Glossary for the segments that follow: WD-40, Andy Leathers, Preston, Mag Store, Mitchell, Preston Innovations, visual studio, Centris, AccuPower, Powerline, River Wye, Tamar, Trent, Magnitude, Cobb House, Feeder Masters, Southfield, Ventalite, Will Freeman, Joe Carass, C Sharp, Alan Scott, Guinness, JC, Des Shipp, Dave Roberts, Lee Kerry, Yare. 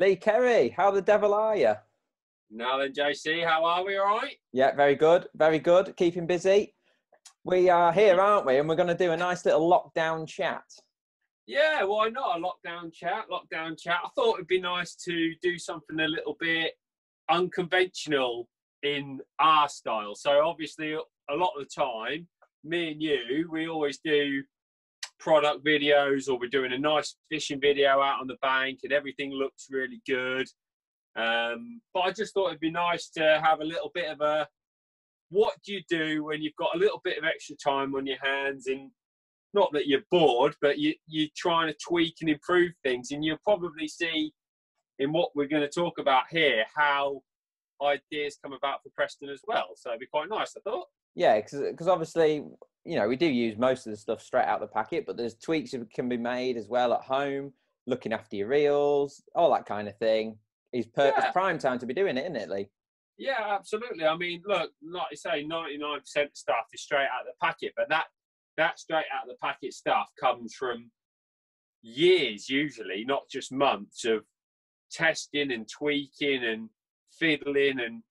Lee Kerry, how the devil are you? Now then, JC, how are we? All right? Yeah, very good. Very good. Keeping busy. We are here, aren't we? And we're going to do a nice little lockdown chat. Yeah, why not? A lockdown chat, I thought it'd be nice to do something a little bit unconventional in our style. So obviously, a lot of the time, me and you, we always do product videos, or we're doing a nice fishing video out on the bank and everything looks really good. But I just thought it'd be nice to have a little bit of a, what do you do when you've got a little bit of extra time on your hands, and not that you're bored, but you're trying to tweak and improve things. And you'll probably see in what we're going to talk about here how ideas come about for Preston as well. So it'd be quite nice, I thought. Yeah, because obviously, you know, we do use most of the stuff straight out of the packet, but there's tweaks that can be made as well at home, looking after your reels, all that kind of thing. It's prime time to be doing it, isn't it, Lee? Yeah, absolutely. I mean, look, like you say, 99% of stuff is straight out of the packet, but that straight out of the packet stuff comes from years, usually, not just months, of testing and tweaking and fiddling. And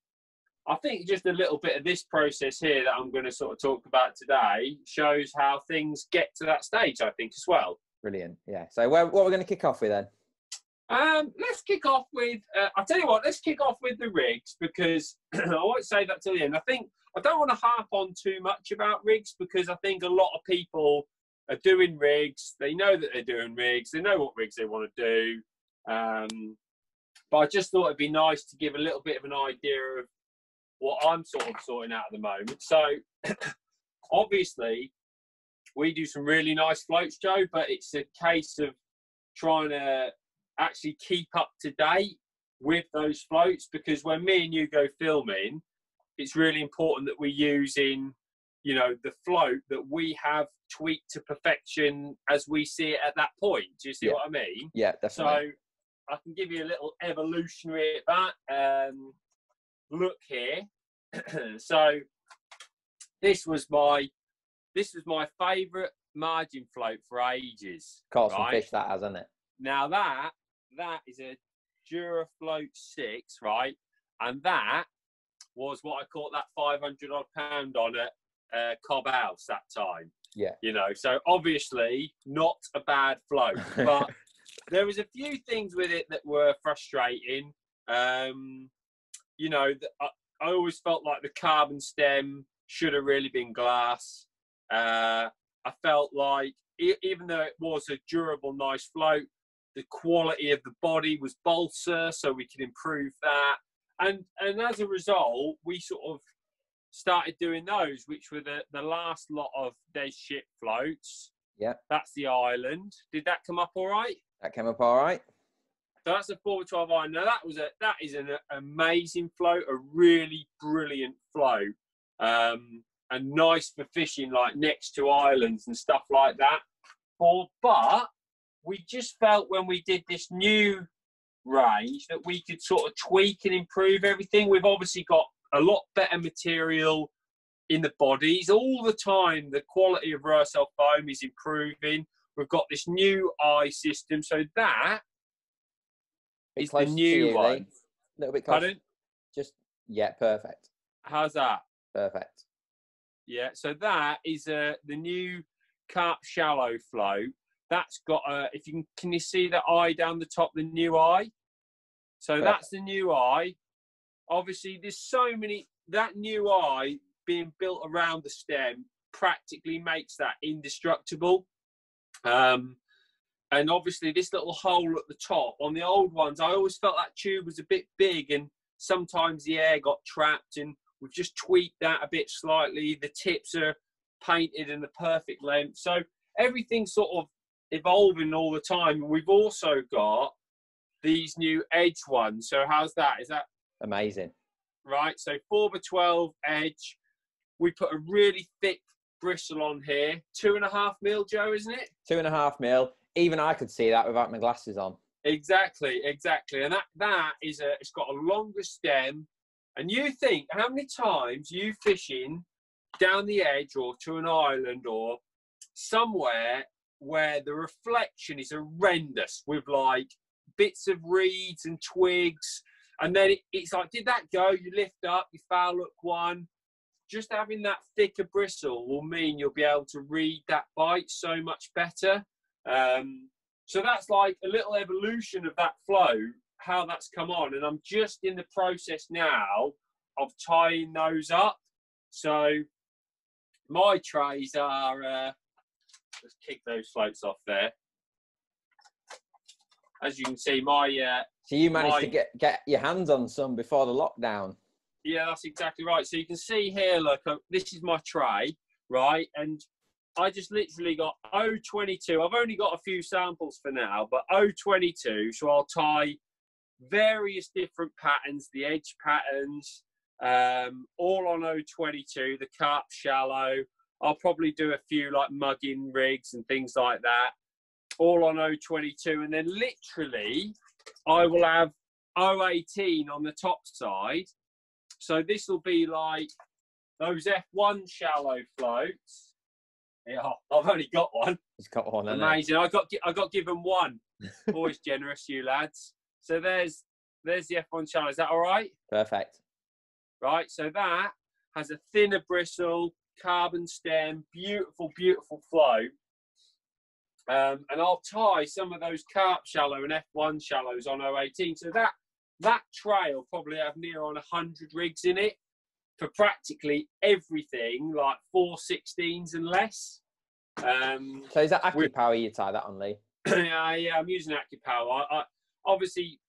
I think just a little bit of this process here that I'm going to sort of talk about today shows how things get to that stage, I think, as well. Brilliant. Yeah. So what we're going to kick off with then? Let's kick off with, I'll tell you what, let's kick off with the rigs, because I won't say that till the end. I think I don't want to harp on too much about rigs, because I think a lot of people are doing rigs. They know that they're doing rigs. They know what rigs they want to do. But I just thought it'd be nice to give a little bit of an idea of what I'm sort of sorting out at the moment. So obviously we do some really nice floats, Joe, but it's a case of trying to actually keep up to date with those floats, because when me and you go filming, it's really important that we're using, you know, the float that we have tweaked to perfection as we see it at that point. Do you see what I mean? Yeah, definitely. So I can give you a little evolutionary look here. So this was my favourite margin float for ages. Caught some fish that has, hasn't it? Now that is a Dura float 6, right? And that was what I caught that 500 odd pound on at Cobb House that time. Yeah. You know, so obviously not a bad float, but there was a few things with it that were frustrating. You know, I always felt like the carbon stem should have really been glass. I felt like, even though it was a durable, nice float, the quality of the body was balsa, so we can improve that. And as a result, we sort of started doing those, which were the last lot of Des Shipp floats. Yeah. That's the island. Did that come up all right? That came up all right. So that's a 4x12 iron. Now that is an amazing float, a really brilliant float. And nice for fishing, like next to islands and stuff like that. But we just felt when we did this new range that we could sort of tweak and improve everything. We've obviously got a lot better material in the bodies all the time. The quality of Roself foam is improving. We've got this new eye system, so that is the new one. A little bit closer. Just perfect. How's that? Perfect. Yeah, so that is the new carp shallow float. That's got if you can you see the eye down the top, the new eye? So perfect. That's the new eye. Obviously, there's so many, that new eye being built around the stem practically makes that indestructible. And obviously, this little hole at the top, on the old ones, I always felt that tube was a bit big and sometimes the air got trapped, and we've just tweaked that a bit slightly. The tips are painted in the perfect length. So everything's sort of evolving all the time. We've also got these new edge ones. So how's that? Is that amazing? Right. So 4x12 edge. We put a really thick bristle on here. 2.5 mil, Joe, isn't it? 2.5 mil. Even I could see that without my glasses on. Exactly. Exactly. And that is it's got a longer stem. And you think how many times you fishing down the edge or to an island or somewhere where the reflection is horrendous with like bits of reeds and twigs. And then it's like, did that go? You lift up, you foul hook one. Just having that thicker bristle will mean you'll be able to read that bite so much better. So that's like a little evolution of that flow, how that's come on. And I'm just in the process now of tying those up. So my trays are, let's kick those floats off there. As you can see, my... so you managed to get your hands on some before the lockdown. Yeah, that's exactly right. So you can see here, look, this is my tray, right? And I just literally got 022. I've only got a few samples for now, but 022. So I'll tie various different patterns, the edge patterns, all on 022, the carp shallow. I'll probably do a few like mugging rigs and things like that, all on 022. And then literally I will have 018 on the top side. So this will be like those F1 shallow floats. Yeah, I've only got one. He's got one. Amazing. I got given one. Always generous, you lads. So there's the F1 shallow. Is that all right? Perfect. Right. So that has a thinner bristle, carbon stem, beautiful, beautiful flow. And I'll tie some of those carp shallow and F1 shallows on 018. So that tray will probably have near on 100 rigs in it for practically everything, like 416s and less. So is that AccuPower you tie that on, Lee? Yeah, I'm using AccuPower. I obviously,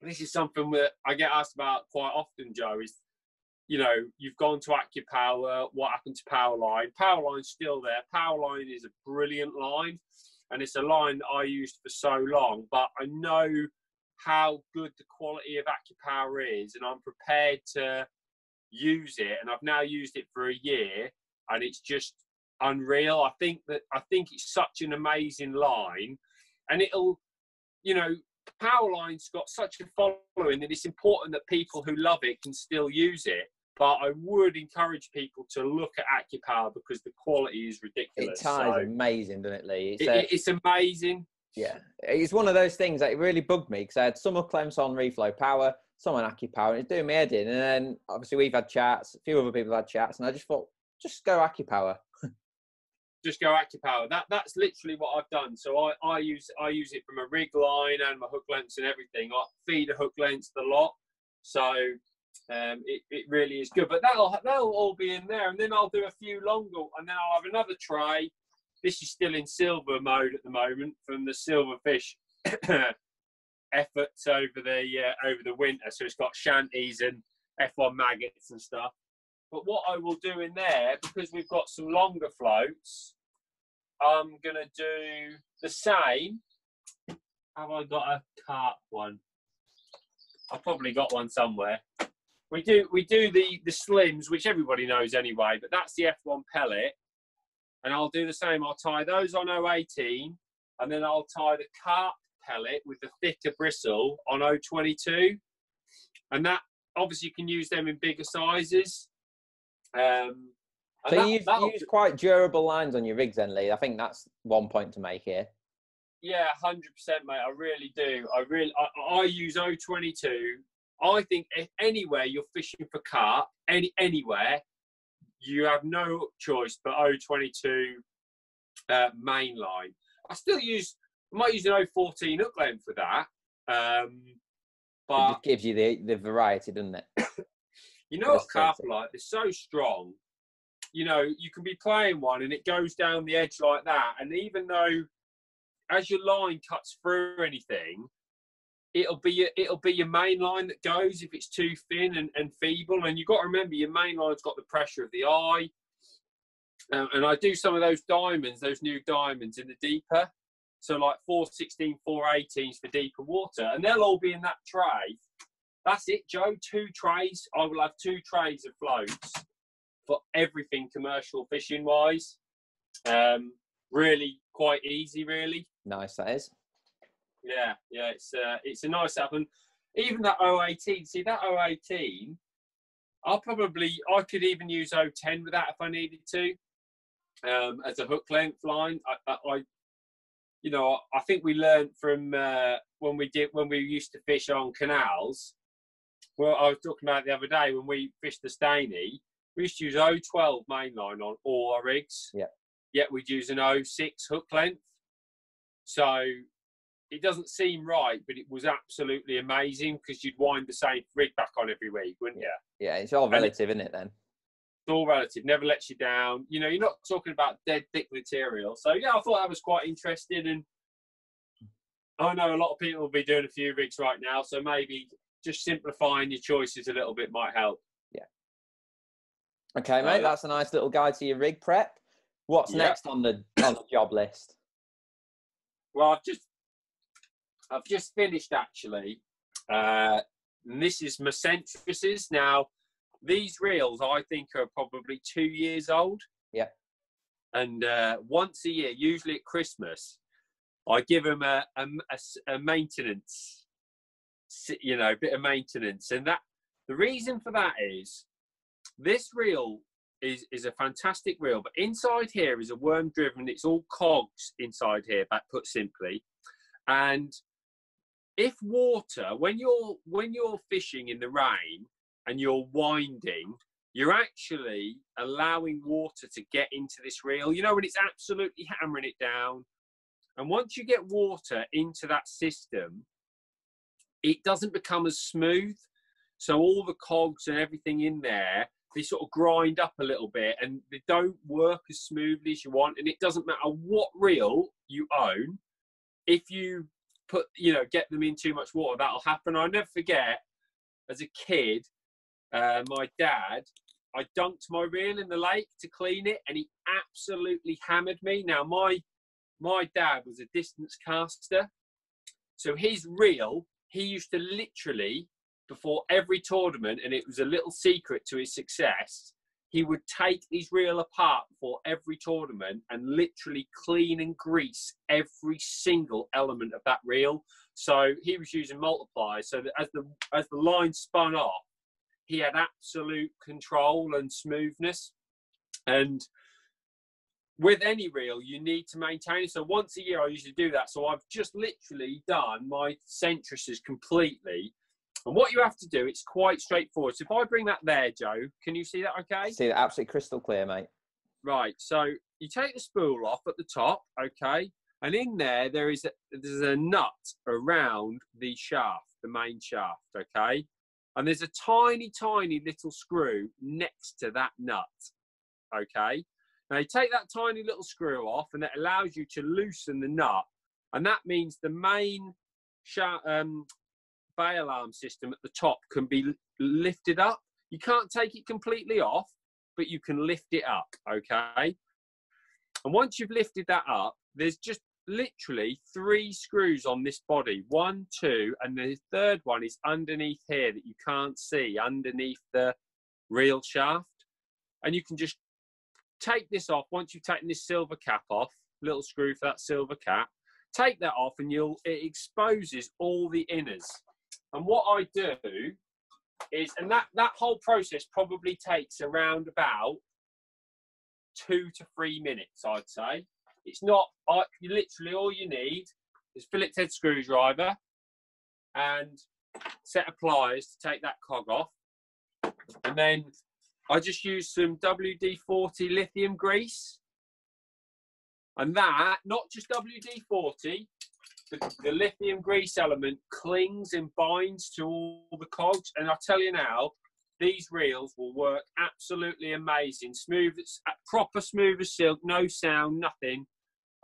this is something that I get asked about quite often, Joe, is, you know, you've gone to AccuPower, what happened to Powerline? Powerline's still there. Powerline is a brilliant line, and it's a line that I used for so long, but I know how good the quality of AccuPower is, and I'm prepared to use it, and I've now used it for a year, and it's just unreal. I think it's such an amazing line, and it'll, you know, Powerline's got such a following that it's important that people who love it can still use it, but I would encourage people to look at AccuPower because the quality is ridiculous. It ties amazing, doesn't it, Lee? It's amazing. Yeah, it's one of those things that it really bugged me because I had some clamps on Reflow Power, some on AccuPower, and it's doing me head in. And then obviously we've had chats, a few other people have had chats, and I just thought, just go AccuPower. Just go AccuPower. That's literally what I've done. So I use it from a rig line and my hook lengths and everything. I feed a hook lengths a lot, so it really is good. But that'll all be in there, and then I'll do a few longer, and then I'll have another tray. This is still in silver mode at the moment from the silverfish efforts over the winter. So it's got shanties and F1 maggots and stuff. But what I will do in there, because we've got some longer floats, I'm going to do the same. Have I got a carp one? I've probably got one somewhere. We do the slims, which everybody knows anyway, but that's the F1 pellet. And I'll do the same. I'll tie those on 018, and then I'll tie the carp pellet with the thicker bristle on 022. And that, obviously, you can use them in bigger sizes. So you've used quite durable lines on your rigs then, Lee. I think that's one point to make here. Yeah, 100%, mate. I really do. I use 022. I think if anywhere you're fishing for carp, anywhere, you have no choice but 022 main line. I might use an 014 hook length for that. But it just gives you the variety, doesn't it? You know what carp are like? They're so strong. You know, you can be playing one and it goes down the edge like that. And even though as your line cuts through anything, it'll be your main line that goes if it's too thin and feeble. And you've got to remember your main line's got the pressure of the eye. And I do some of those diamonds, those new diamonds in the deeper. So like 416, 418s for deeper water. And they'll all be in that tray. That's it, Joe. Two trays. I will have two trays of floats for everything commercial fishing wise. Really quite easy, really. Nice, that is. Yeah, it's a nice app. And even that 018, see that 018, I could even use 010 with that if I needed to, as a hook length line. I you know, I think we learned from when we used to fish on canals. Well, I was talking about it the other day when we fished the Staney, we used to use 0.12 mainline on all our rigs. Yeah. Yet we'd use an 0.6 hook length. So it doesn't seem right, but it was absolutely amazing because you'd wind the same rig back on every week, wouldn't you? Yeah, it's all relative, isn't it, then? It's all relative, never lets you down. You know, you're not talking about dead, thick material. So, yeah, I thought that was quite interesting. And I know a lot of people will be doing a few rigs right now, so maybe just simplifying your choices a little bit might help. Yeah. Okay, mate, that's a nice little guide to your rig prep. What's next on the job list? Well, I've just finished, actually. And this is my Centris. Now, these reels, I think, are probably 2 years old. Yeah. And once a year, usually at Christmas, I give them a maintenance, you know, a bit of maintenance. And that the reason for that is this reel is a fantastic reel, but inside here is a worm-driven. It's all cogs inside here, back put simply. And if water, when you're fishing in the rain and you're winding, you're actually allowing water to get into this reel, you know, when it's absolutely hammering it down. And once you get water into that system, it doesn't become as smooth. So all the cogs and everything in there, they sort of grind up a little bit and they don't work as smoothly as you want. And it doesn't matter what reel you own, if you put, you know, get them in too much water, that'll happen. I'll never forget, as a kid, my dad, I dunked my reel in the lake to clean it, and he absolutely hammered me. Now, my dad was a distance caster, so his reel, he used to literally, before every tournament, and it was a little secret to his success, he would take his reel apart for every tournament and literally clean and grease every single element of that reel. So he was using multipliers, so that as the line spun off, he had absolute control and smoothness. And with any reel, you need to maintain it. So once a year, I usually do that. So I've just literally done my Centrises completely. And what you have to do, it's quite straightforward. So if I bring that there, Joe, can you see that okay? See that absolutely crystal clear, mate. Right, so you take the spool off at the top, okay? And in there, there's a nut around the shaft, the main shaft, okay? And there's a tiny, tiny little screw next to that nut, okay? Now, you take that tiny little screw off, and it allows you to loosen the nut. And that means the main shaft... bail arm system at the top can be lifted up. You can't take it completely off, but you can lift it up, okay? And once you've lifted that up, there's just literally 3 screws on this body, 1, 2, and the third one is underneath here that you can't see underneath the reel shaft. And you can just take this off. Once you've taken this silver cap off, little screw for that silver cap, take that off and it exposes all the inners. And what I do is, and that whole process probably takes around about 2 to 3 minutes, I'd say. It's not, you literally all you need is Phillips head screwdriver and set of pliers to take that cog off. And then I just use some WD-40 lithium grease. And that, not just WD-40, the lithium grease element clings and binds to all the cogs. And I tell you now, these reels will work absolutely amazing. Smooth, proper smooth as silk, no sound, nothing.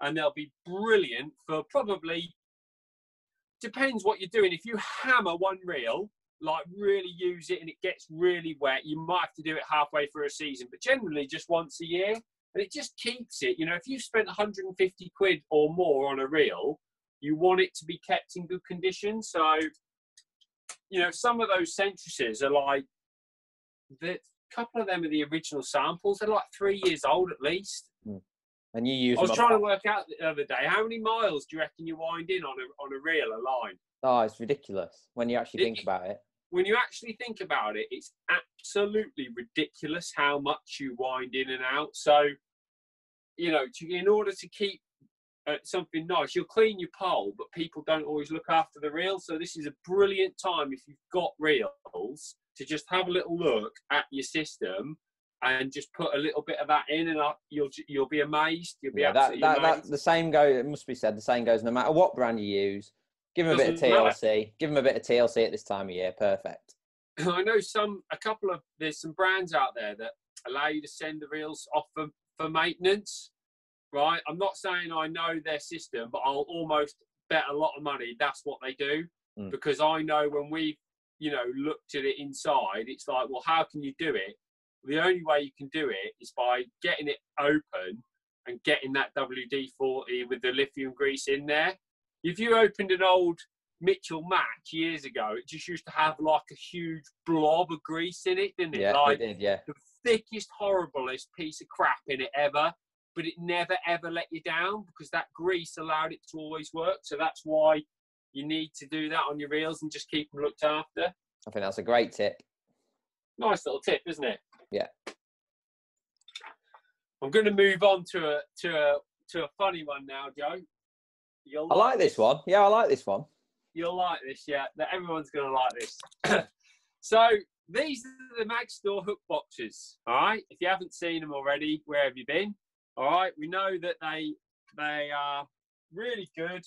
And they'll be brilliant for probably, depends what you're doing. If you hammer one reel, like really use it and it gets really wet, you might have to do it halfway through a season, but generally just once a year. And it just keeps it, you know, if you've spent 150 quid or more on a reel, you want it to be kept in good condition. So, you know, some of those Centrises are like, a couple of them are the original samples. They're like 3 years old at least. And you use them. I was trying to work out the other day, how many miles do you reckon you wind in on a reel, a line? Oh, it's ridiculous when you actually think about it. When you actually think about it, it's absolutely ridiculous how much you wind in and out. So, you know, in order to keep something nice. You'll clean your pole, but people don't always look after the reel. So this is a brilliant time if you've got reels to just have a little look at your system and just put a little bit of that in, and you'll be amazed. You'll be absolutely amazed. The same goes. It must be said. The same goes no matter what brand you use. Give them a bit of TLC. Matter. Give them a bit of TLC at this time of year. Perfect. I know there's some brands out there that allow you to send the reels off for maintenance, right? I'm not saying I know their system, but I'll almost bet a lot of money that's what they do, because I know when we, looked at it inside, it's like, well, how can you do it? The only way you can do it is by getting it open and getting that WD-40 with the lithium grease in there. If you opened an old Mitchell match years ago, it just used to have like a huge blob of grease in it, didn't it? Yeah, like, it did, yeah. The thickest, horriblest piece of crap in it ever, but it never, ever let you down because that grease allowed it to always work. So that's why you need to do that on your reels and just keep them looked after. I think that's a great tip. Nice little tip, isn't it? Yeah. I'm going to move on to a funny one now, Joe. I like this one. Yeah, I like this one. You'll like this, yeah. Everyone's going to like this. So these are the Mag Store hook boxes, all right? If you haven't seen them already, where have you been? All right, we know that they are really good.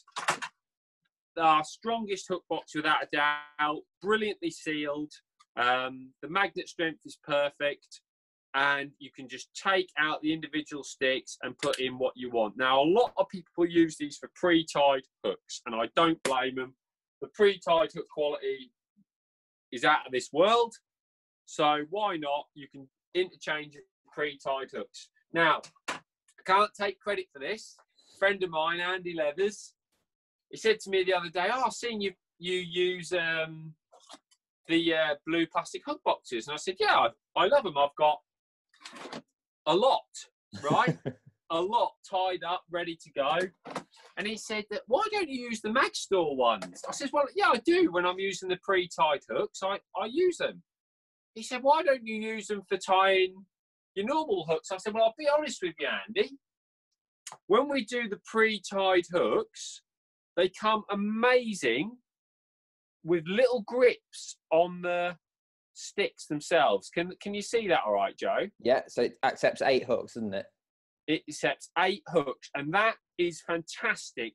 They're our strongest hook box without a doubt, brilliantly sealed. The magnet strength is perfect, and you can just take out the individual sticks and put in what you want. Now, a lot of people use these for pre-tied hooks, and I don't blame them. The pre-tied hook quality is out of this world, so why not? You can interchange pre-tied hooks. Now, I can't take credit for this. A friend of mine, Andy Leathers, he said to me the other day, oh, I've seen you use the blue plastic hook boxes. And I said, yeah, I love them. I've got a lot, right? A lot tied up, ready to go. And he said, that why don't you use the Mag Store ones? I said, well, yeah, I do. When I'm using the pre-tied hooks, I use them. He said, why don't you use them for tying your normal hooks? I said, well, I'll be honest with you, Andy. When we do the pre-tied hooks, they come amazing with little grips on the sticks themselves. Can you see that all right, Joe? Yeah, so it accepts 8 hooks, doesn't it? It accepts 8 hooks, and that is fantastic.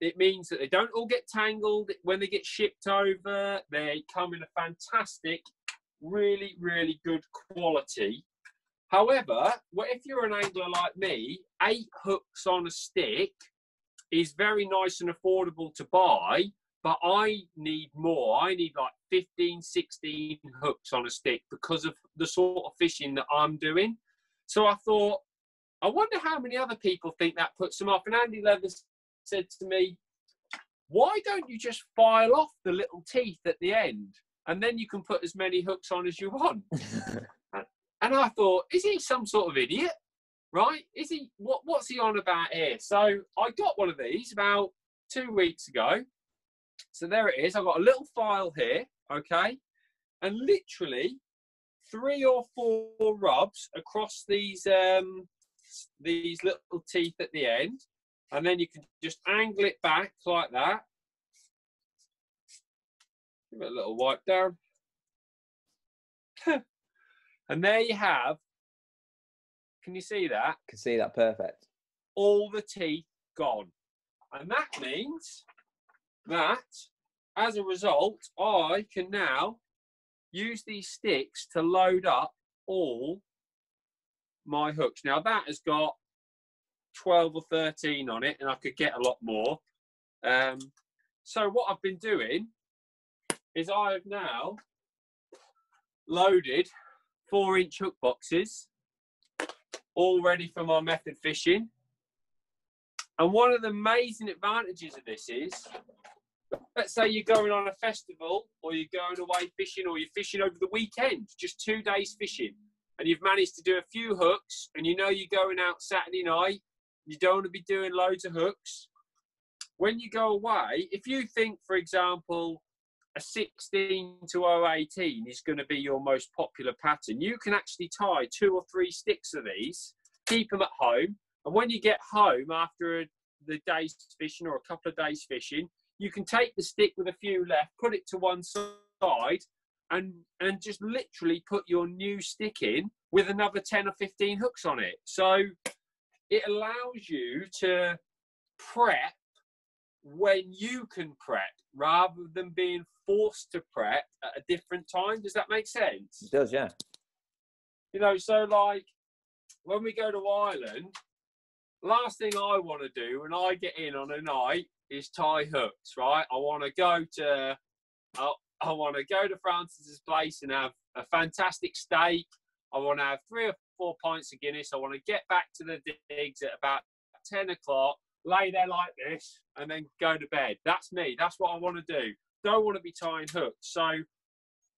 It means that they don't all get tangled when they get shipped over. They come in a fantastic, really, really good quality. However, if you're an angler like me, 8 hooks on a stick is very nice and affordable to buy, but I need more. I need like 15, 16 hooks on a stick because of the sort of fishing that I'm doing. So I thought, I wonder how many other people think that puts them off. And Andy Leathers said to me, why don't you just file off the little teeth at the end and then you can put as many hooks on as you want? And I thought, is he some sort of idiot? Right? Is he? What's he on about here? So I got one of these about 2 weeks ago. So there it is. I've got a little file here, okay? And literally 3 or 4 rubs across these little teeth at the end. And then you can just angle it back like that. Give it a little wipe down. And there you have, can you see that? Can see that, perfect. All the teeth gone. And that means that, as a result, I can now use these sticks to load up all my hooks. Now, that has got 12 or 13 on it, and I could get a lot more. So what I've been doing is I have now loaded 4-inch hook boxes, all ready for my method fishing. And one of the amazing advantages of this is, let's say you're going on a festival or you're going away fishing or you're fishing over the weekend, just 2 days fishing, and you've managed to do a few hooks and you know you're going out Saturday night, you don't want to be doing loads of hooks. When you go away, if you think, for example, a 16 to 018 is going to be your most popular pattern, you can actually tie 2 or 3 sticks of these, keep them at home, and when you get home after a the day's fishing or a couple of days fishing, you can take the stick with a few left, put it to one side, and just literally put your new stick in with another 10 or 15 hooks on it. So it allows you to prep when you can prep, rather than being forced to prep at a different time. Does that make sense? It does, yeah. You know, so like when we go to Ireland, last thing I want to do when I get in on a night is tie hooks, right? I want to go to I want to go to Francis's place and have a fantastic steak. I want to have 3 or 4 pints of Guinness. I want to get back to the digs at about 10 o'clock, lay there like this, and then go to bed. That's me. That's what I want to do. Don't want to be tying hooks. So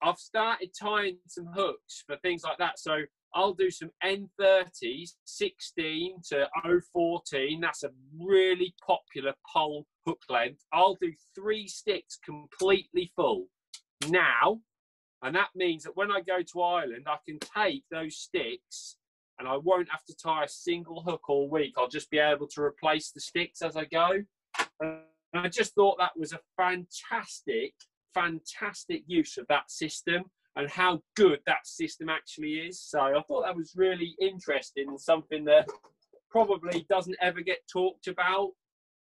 I've started tying some hooks for things like that. So I'll do some N30s, 16 to 014. That's a really popular pole hook length. I'll do 3 sticks completely full now. And that means that when I go to Ireland, I can take those sticks and I won't have to tie a single hook all week. I'll just be able to replace the sticks as I go. And I just thought that was a fantastic, fantastic use of that system and how good that system actually is. So I thought that was really interesting and something that probably doesn't ever get talked about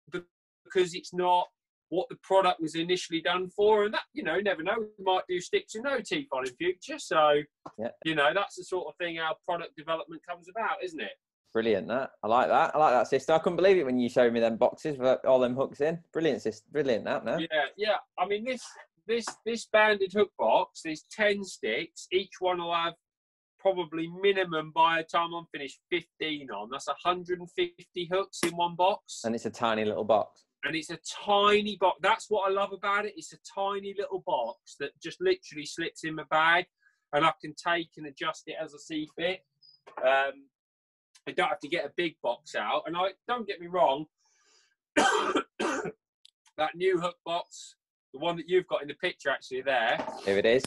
because it's not what the product was initially done for. And that, you know, never know, we might do sticks with no teeth on in future. So, yeah, you know, that's the sort of thing our product development comes about, isn't it? Brilliant, that. I like that. I like that system. I couldn't believe it when you showed me them boxes with all them hooks in. Brilliant system. Brilliant, that, no? Yeah, yeah. I mean, this banded hook box, there's 10 sticks. Each one will have probably minimum, by the time I'm finished, 15 on. That's 150 hooks in one box. And it's a tiny little box. And it's a tiny box. That's what I love about it. It's a tiny little box that just literally slips in my bag, and I can take and adjust it as I see fit. I don't have to get a big box out. And I don't, get me wrong, that new hook box, the one that you've got in the picture actually there. Here it is.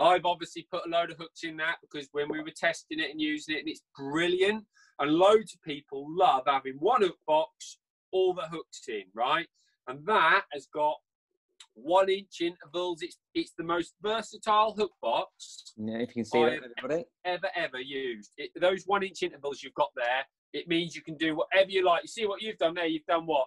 I've obviously put a load of hooks in that because when we were testing it and using it, and it's brilliant. And loads of people love having one hook box, all the hooks in, right? And that has got 1-inch intervals. It's the most versatile hook box. Yeah, if you can see that, everybody. Ever used. Those 1-inch intervals you've got there, it means you can do whatever you like. You see what you've done there? You've done what?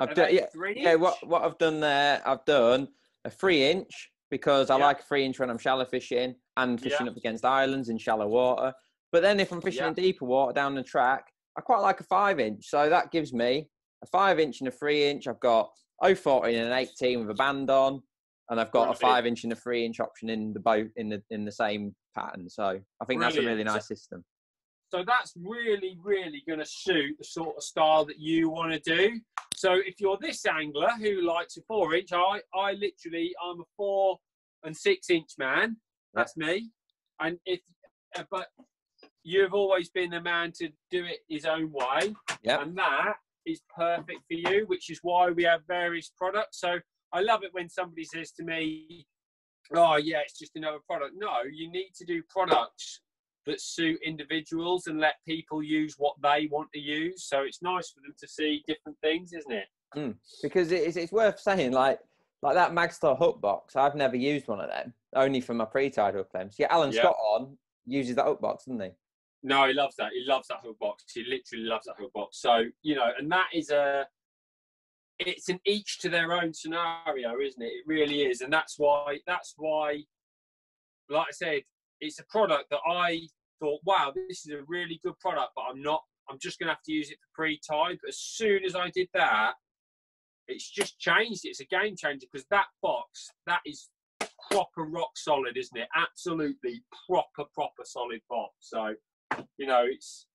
I've done, yeah, 3-inch? Yeah, what I've done there, I've done a 3-inch because I like a 3-inch when I'm shallow fishing and fishing up against islands in shallow water. But then if I'm fishing in deeper water down the track, I quite like a 5-inch. So that gives me a 5-inch and a 3-inch. I've got 014 and an 18 with a band on, and I've got a 5-inch and a 3-inch option in the boat in the same pattern. So I think that's a really nice system. So that's really, really going to suit the sort of style that you want to do. So if you're this angler who likes a 4-inch, I literally, I'm a 4- and 6-inch man. That's me. And if, but you've always been the man to do it his own way. Yep. And that is perfect for you, which is why we have various products. So I love it when somebody says to me, oh yeah, it's just another product. No, you need to do products that suit individuals and let people use what they want to use. So it's nice for them to see different things, isn't it? Because it's worth saying, like that Mag Store hook box, I've never used one of them, only for my pre-tied hook lengths. Yeah, Alan Scott on uses that hook box, doesn't he? No, he loves that. He loves that hook box. He literally loves that hook box. So, you know, and that is it's an each to their own scenario, isn't it? It really is. And that's why, like I said, it's a product that I thought, wow, this is a really good product, but I'm just going to have to use it for pre-tie. But as soon as I did that, it's just changed. It's a game changer, because that box, that is proper rock solid, isn't it? Absolutely proper solid box. So, you know, it's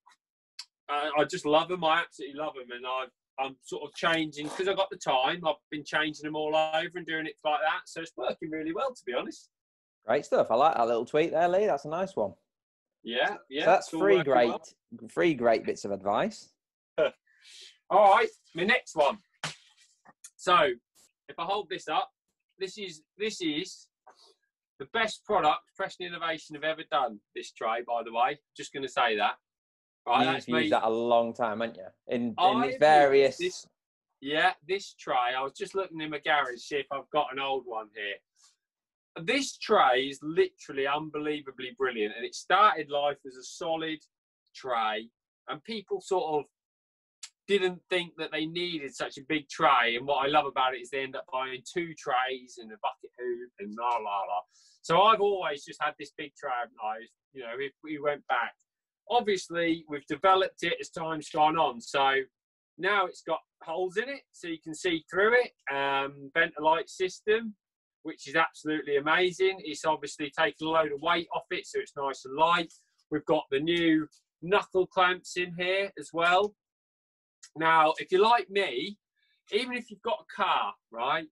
I just love them. I absolutely love them. And I'm sort of changing, because I've got the time, I've been changing them all over and doing it like that. So it's working really well, to be honest. Great stuff. I like that little tweet there, Lee. That's a nice one. Yeah, yeah. So that's three great bits of advice. All right, my next one. So if I hold this up, this is the best product Preston Innovation have ever done, this tray, by the way. Just going to say that. Right, you've used that a long time, haven't you? In various... This tray, I was just looking in my garage to see if I've got an old one here. This tray is literally unbelievably brilliant, and it started life as a solid tray, and people sort of didn't think that they needed such a big tray. And what I love about it is they end up buying two trays and a bucket hoop and la la la. So I've always just had this big tray, haven't I? You know, if we went back, obviously we've developed it as time's gone on. So now it's got holes in it, so you can see through it. Ventalite system, which is absolutely amazing. It's obviously taken a load of weight off it, so it's nice and light. We've got the new knuckle clamps in here as well. Now, if you're like me, even if you've got a car, right,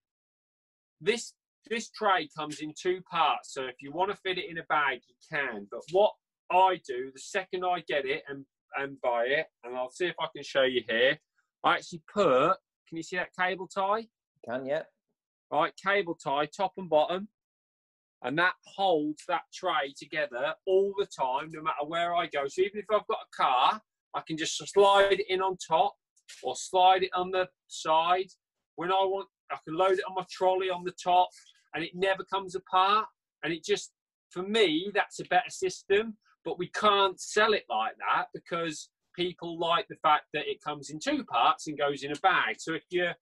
this tray comes in two parts. So if you want to fit it in a bag, you can. But what I do, the second I get it and buy it, and I'll see if I can show you here, I actually put, can you see that cable tie? Can, yeah. All right, cable tie, top and bottom, and that holds that tray together all the time, no matter where I go. So even if I've got a car, I can just slide it in on top or slide it on the side. When I want, I can load it on my trolley on the top, and it never comes apart. And it just, for me, that's a better system. But we can't sell it like that because people like the fact that it comes in two parts and goes in a bag. So if you're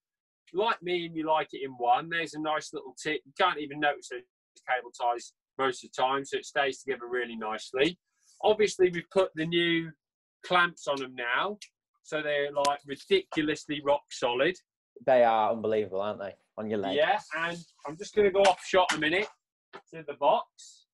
like me and you like it in one, there's a nice little tip. You can't even notice those cable ties most of the time, so it stays together really nicely. Obviously, we've put the new clamps on them now, so they're like ridiculously rock solid. They are unbelievable, aren't they? On your leg. Yeah, and I'm just going to go off shot a minute to the box.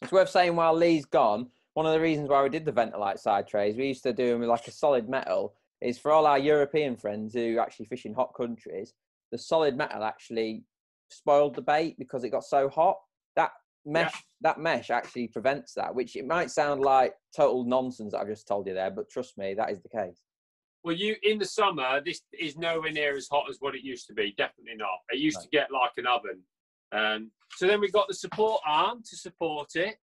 It's worth saying while Lee's gone, one of the reasons why we did the Ventalite side trays, we used to do them with like a solid metal, is for all our European friends who actually fish in hot countries, the solid metal actually spoiled the bait because it got so hot. That mesh actually prevents that, which it might sound like total nonsense that I've just told you there, but trust me, that is the case. Well, in the summer, this is nowhere near as hot as what it used to be. Definitely not. It used to get like an oven. So then we've got the support arm to support it,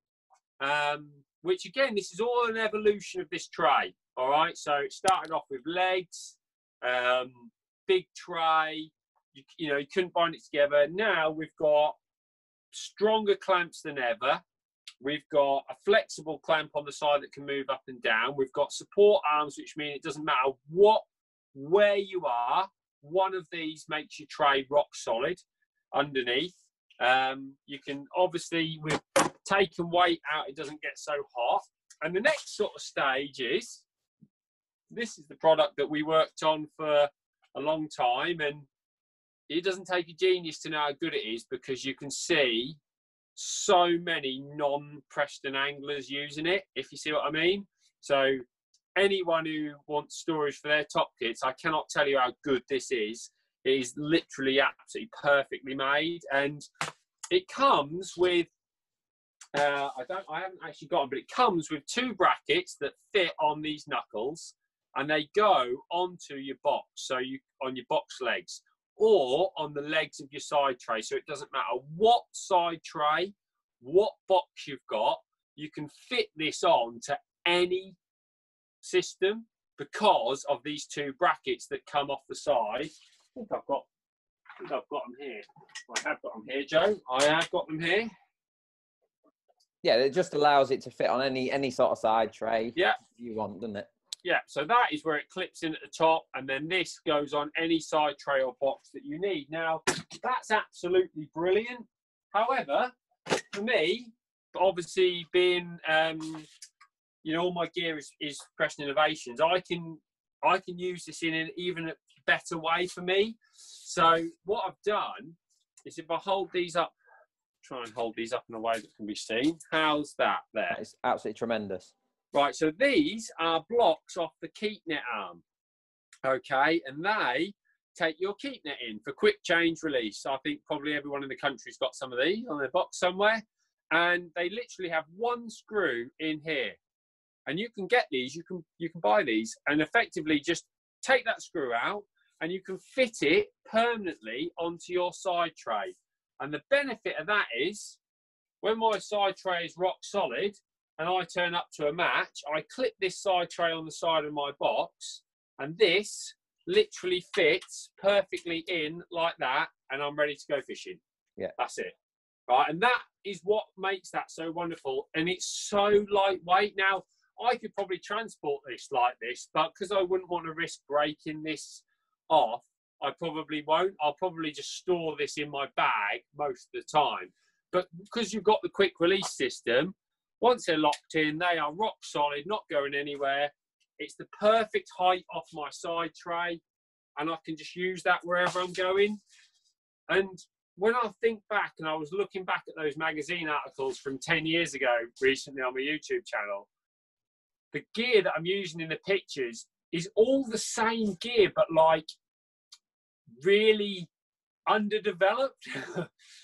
which again, this is all an evolution of this tray. All right, so it started off with legs, big tray, you couldn't bind it together. Now we've got stronger clamps than ever. We've got a flexible clamp on the side that can move up and down. We've got support arms, which mean it doesn't matter where you are, one of these makes your tray rock solid underneath. You can obviously, with taking weight out, it doesn't get so hot. And the next sort of stage is, this is the product that we worked on for a long time, and it doesn't take a genius to know how good it is because you can see so many non-Preston anglers using it, if you see what I mean. So anyone who wants storage for their top kits, I cannot tell you how good this is. It is literally absolutely perfectly made, and it comes with, I haven't actually got them, but it comes with two brackets that fit on these knuckles, and they go onto your box, so on your box legs, or on the legs of your side tray. So it doesn't matter what side tray, what box you've got, you can fit this on to any system because of these two brackets that come off the side. I think I've got them here. I have got them here, Joe. I have got them here. Yeah, it just allows it to fit on any sort of side tray you want, doesn't it? Yeah, so that is where it clips in at the top, and then this goes on any side tray or box that you need. Now, that's absolutely brilliant. However, for me, obviously being, all my gear is Preston Innovations, I can use this in an even better way for me. So what I've done is if I hold these up, try and hold these up in a way that can be seen. How's that there? It's absolutely tremendous. Right, so these are blocks off the keep net arm, okay? And they take your keep net in for quick change release. I think probably everyone in the country's got some of these on their box somewhere. And they literally have one screw in here. And you can get these, you can buy these, and effectively just take that screw out and you can fit it permanently onto your side tray. And the benefit of that is when my side tray is rock solid, and I turn up to a match, I clip this side tray on the side of my box, and this literally fits perfectly in like that, and I'm ready to go fishing. Yeah, that's it. Right, and that is what makes that so wonderful, and it's so lightweight. Now, I could probably transport this like this, but because I wouldn't want to risk breaking this off, I probably won't. I'll probably just store this in my bag most of the time. But because you've got the quick release system, once they're locked in, they are rock solid, not going anywhere. It's the perfect height off my side tray, and I can just use that wherever I'm going. And when I think back, and I was looking back at those magazine articles from 10 years ago recently on my YouTube channel, the gear that I'm using in the pictures is all the same gear, but like really underdeveloped.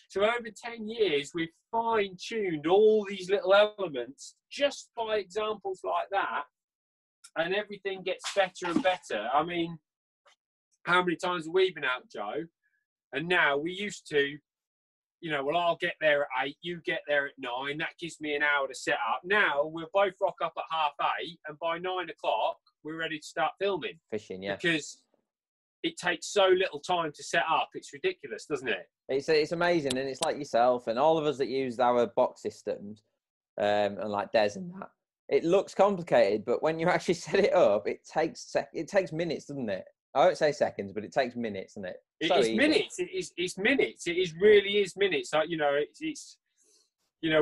So over 10 years, we've fine-tuned all these little elements just by examples like that, and everything gets better and better. I mean, how many times have we been out, Joe? And now we used to, you know, well, I'll get there at 8, you get there at 9. That gives me an hour to set up. Now we'll both rock up at 8:30, and by 9 o'clock, we're ready to start filming. Fishing, yeah. Because it takes so little time to set up. It's ridiculous, doesn't it? It's amazing. And it's like yourself and all of us that used our box systems and like Des and that. It looks complicated, but when you actually set it up, it takes minutes, doesn't it? I won't say seconds, but it takes minutes, doesn't it? It really is minutes. Like, you know,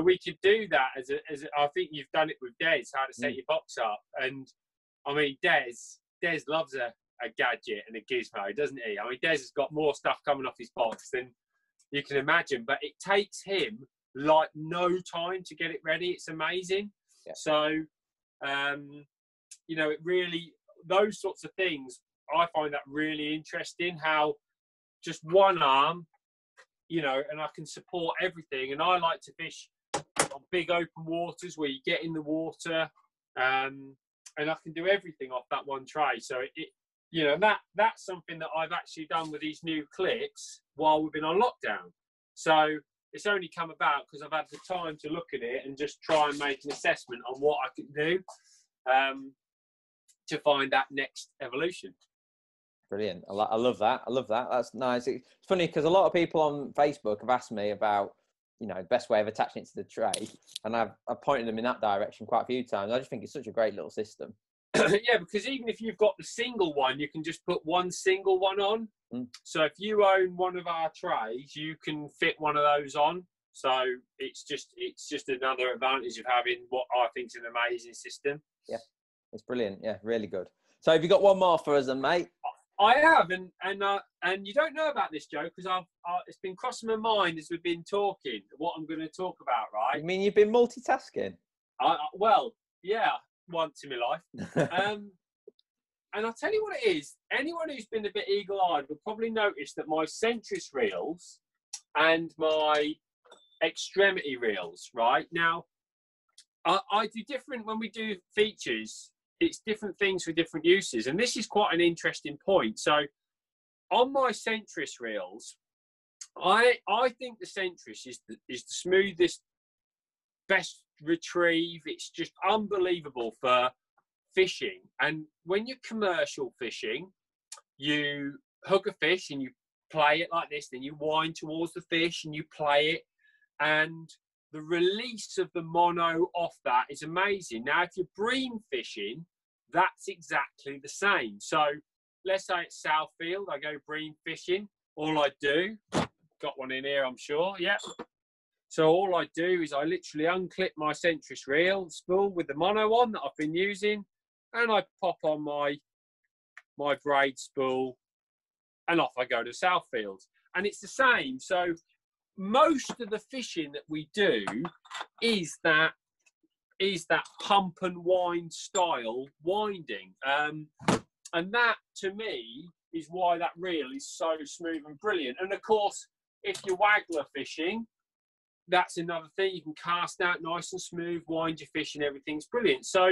we could do that as a, I think you've done it with Des, how to set your box up. And I mean, Des loves a gadget and a gizmo, doesn't he? I mean, Des has got more stuff coming off his box than you can imagine, but it takes him like no time to get it ready. It's amazing. Yeah. So, you know, it really, those sorts of things, I find that really interesting, how just one arm, you know, and I can support everything. And I like to fish on big open waters where you get in the water, and I can do everything off that one tray. So it you know, that's something that I've actually done with these new clips while we've been on lockdown. So it's only come about because I've had the time to look at it and just try and make an assessment on what I can do to find that next evolution. Brilliant. I love that. I love that. That's nice. It's funny because a lot of people on Facebook have asked me about, you know, best way of attaching it to the tray. And I've pointed them in that direction quite a few times. I just think it's such a great little system. Yeah, because even if you've got the single one, you can just put one single one on. Mm. So if you own one of our trays, you can fit one of those on. So it's just another advantage of having what I think is an amazing system. Yeah, it's brilliant. Yeah, really good. So have you got one more for us then, mate? I have, and you don't know about this, Joe, because it's been crossing my mind as we've been talking what I'm going to talk about, right? You mean you've been multitasking? Well, yeah, once in my life. And I'll tell you what it is. Anyone who's been a bit eagle-eyed will probably notice that my Centris reels and my Extremity reels, right? Now, I do different, when we do features, it's different things for different uses. And this is quite an interesting point. So on my Centris reels, I think the Centris is the smoothest, best retrieve. It's just unbelievable for fishing. And when you're commercial fishing, you hook a fish and you play it like this, then you wind towards the fish and you play it. And the release of the mono off that is amazing. Now, if you're bream fishing, that's exactly the same. So let's say it's Southfield, I go bream fishing. All I do, got one in here, I'm sure, yeah. So all I do is I literally unclip my Centris reel spool with the mono on that I've been using, and I pop on my braid spool, and off I go to Southfield. And it's the same. So most of the fishing that we do is that pump and wind style winding, and that to me is why that reel is so smooth and brilliant. And of course, if you're waggler fishing, that's another thing. You can cast out nice and smooth, wind your fish, and everything's brilliant. So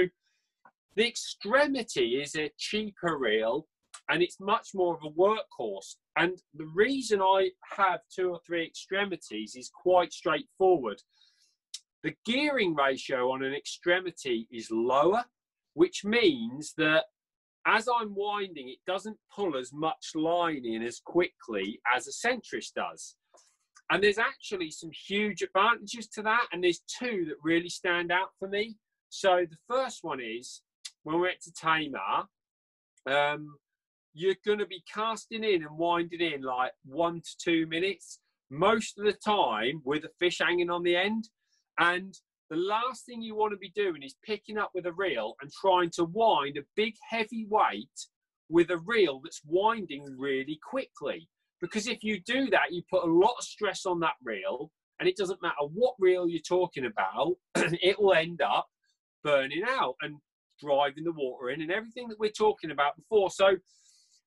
the Extremity is a cheaper reel, and it's much more of a workhorse. And the reason I have 2 or 3 Extremities is quite straightforward. The gearing ratio on an Extremity is lower, which means that as I'm winding, it doesn't pull as much line in as quickly as a Centris does. And there's actually some huge advantages to that. And there's two that really stand out for me. So the first one is when we're at Tamar, you're going to be casting in and winding in like 1 to 2 minutes, most of the time with a fish hanging on the end. And the last thing you want to be doing is picking up with a reel and trying to wind a big heavy weight with a reel that's winding really quickly. Because if you do that, you put a lot of stress on that reel, and it doesn't matter what reel you're talking about, it will end up burning out and driving the water in and everything that we're talking about before. So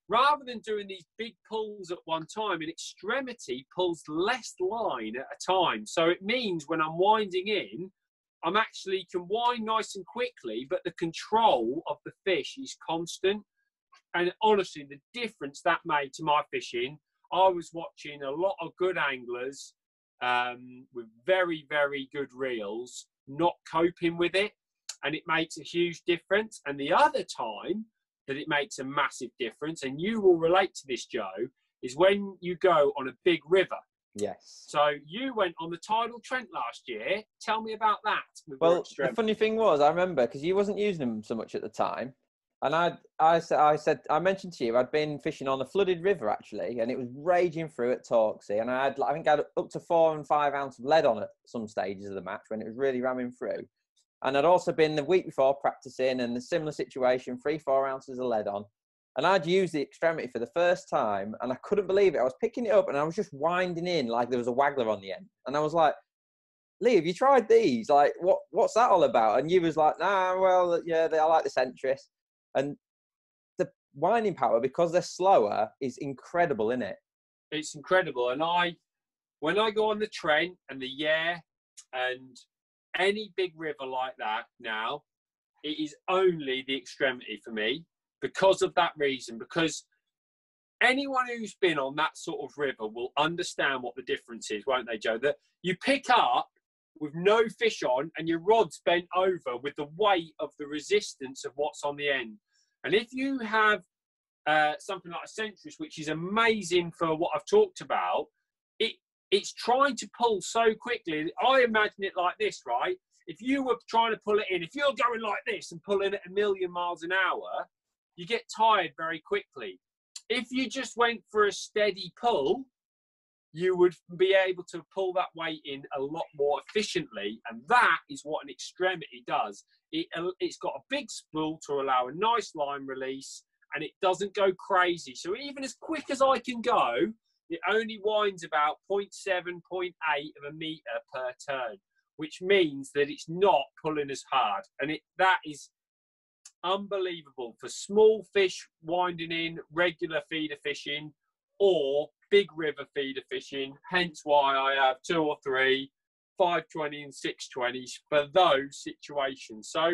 rather than doing these big pulls at one time, an Extremity pulls less line at a time. So it means when I'm winding in, I'm actually can wind nice and quickly, but the control of the fish is constant. And honestly, the difference that made to my fishing, I was watching a lot of good anglers with very, very good reels, not coping with it. And it makes a huge difference. And the other time that it makes a massive difference, and you will relate to this, Joe, is when you go on a big river. Yes. So you went on the tidal Trent last year. Tell me about that. Well, the funny thing was, I remember, because you wasn't using them so much at the time. And I mentioned to you, I'd been fishing on a flooded river, actually, and it was raging through at Torksey. And I think I had up to 4 and 5 ounces of lead on at some stages of the match when it was really ramming through. And I'd also been the week before practicing and a similar situation, 3, 4 ounces of lead on. And I'd used the Extremity for the first time, and I couldn't believe it. I was picking it up and I was just winding in like there was a waggler on the end. And I was like, Lee, have you tried these? Like, what's that all about? And you was like, nah, well, yeah, I like the Centris. And the winding power, because they're slower, is incredible, isn't it? It's incredible. And when I go on the Trent and the Yare and any big river like that now, it is only the Extremity for me because of that reason. Because anyone who's been on that sort of river will understand what the difference is, won't they, Joe? That you pick up with no fish on and your rod's bent over with the weight of the resistance of what's on the end. And if you have something like a Centris, which is amazing for what I've talked about, it's trying to pull so quickly. I imagine it like this, right? If you were trying to pull it in, if you're going like this and pulling at 1,000,000 miles an hour, you get tired very quickly. If you just went for a steady pull, you would be able to pull that weight in a lot more efficiently. And that is what an Extremity does. It's got a big spool to allow a nice line release, and it doesn't go crazy. So even as quick as I can go, it only winds about 0.7, 0.8 of a metre per turn, which means that it's not pulling as hard. And that is unbelievable for small fish winding in, regular feeder fishing, or big river feeder fishing. Hence why I have 2 or 3, 520 and 620s for those situations. So,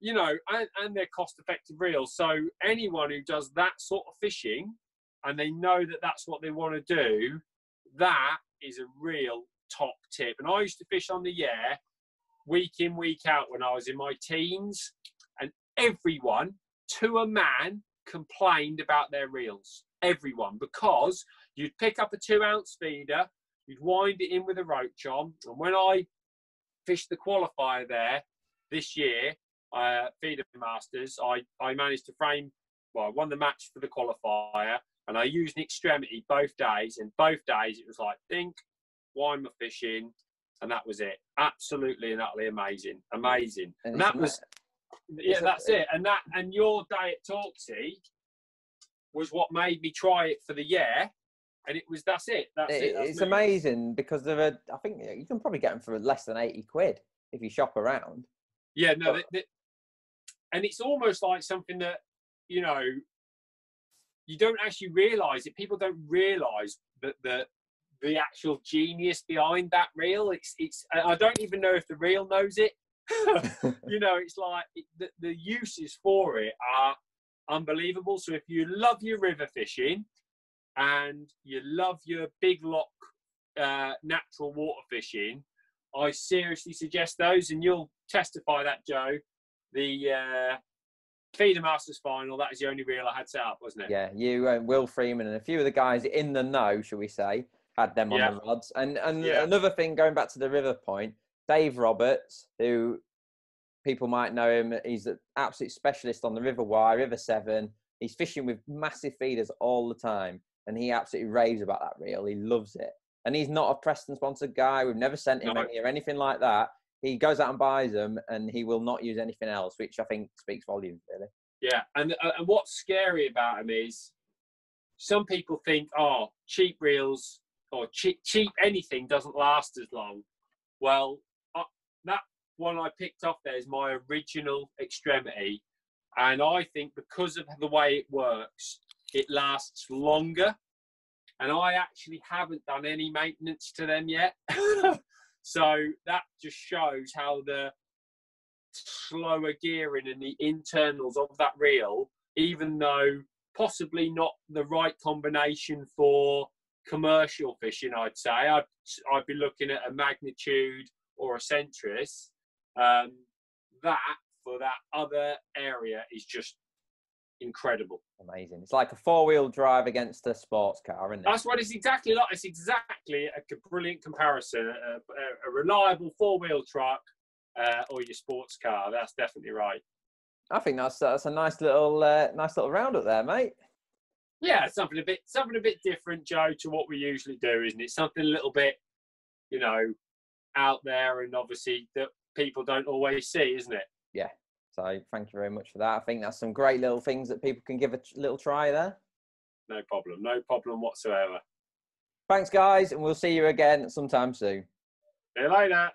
you know, and they're cost-effective reels. So anyone who does that sort of fishing, and they know that that's what they want to do, that is a real top tip. And I used to fish on the Yare week in, week out when I was in my teens, and everyone, to a man, complained about their reels. Everyone. Because you'd pick up a 2-ounce feeder, you'd wind it in with a roach on, and when I fished the qualifier there this year, Feeder Masters, I managed to frame, well, I won the match for the qualifier, and I used an Extremity both days, and both days it was like, think, wind my fish in, and that was it. Absolutely and utterly amazing. Amazing. And that was, yeah, that's it. And your day at Torksey was what made me try it for the Year. And it was, that's it. That's it. That's it's me. Amazing because there are, I think you can probably get them for less than 80 quid if you shop around. Yeah, no. But, and it's almost like something that, you know, you don't actually realise it. People don't realise that the actual genius behind that reel. It's. I don't even know if the reel knows it. You know, it's like the uses for it are unbelievable. So if you love your river fishing and you love your big lock natural water fishing, I seriously suggest those, and you'll testify that, Joe. The Feeder Masters final, that is the only reel I had set up, wasn't it? Yeah, you and Will Freeman and a few of the guys in the know, shall we say, had them on the rods. And another thing, going back to the river point, Dave Roberts, who people might know him, he's an absolute specialist on the River Wye, River Seven. He's fishing with massive feeders all the time, and he absolutely raves about that reel. He loves it. And he's not a Preston-sponsored guy. We've never sent him any or anything like that. He goes out and buys them, and he will not use anything else, which I think speaks volumes, really. Yeah, and what's scary about him is some people think, oh, cheap reels or cheap anything doesn't last as long. Well, that one I picked off there is my original Extremity, and I think because of the way it works, it lasts longer. And I actually haven't done any maintenance to them yet. So that just shows how the slower gearing and the internals of that reel, even though possibly not the right combination for commercial fishing, I'd say. I'd be looking at a Magnitude or a Centris. That, for that other area, is just incredible. Amazing. It's like a four-wheel drive against a sports car, isn't it? That's what it's exactly like. It's exactly a brilliant comparison. A reliable four-wheel truck or your sports car. That's definitely right. I think that's a nice little roundup there, mate. Yeah, something a bit different, Joe, to what we usually do, isn't it? Something a little bit, you know, out there, and obviously that people don't always see, isn't it? Yeah. So thank you very much for that. I think that's some great little things that people can give a little try there. No problem. No problem whatsoever. Thanks, guys. And we'll see you again sometime soon. See you later.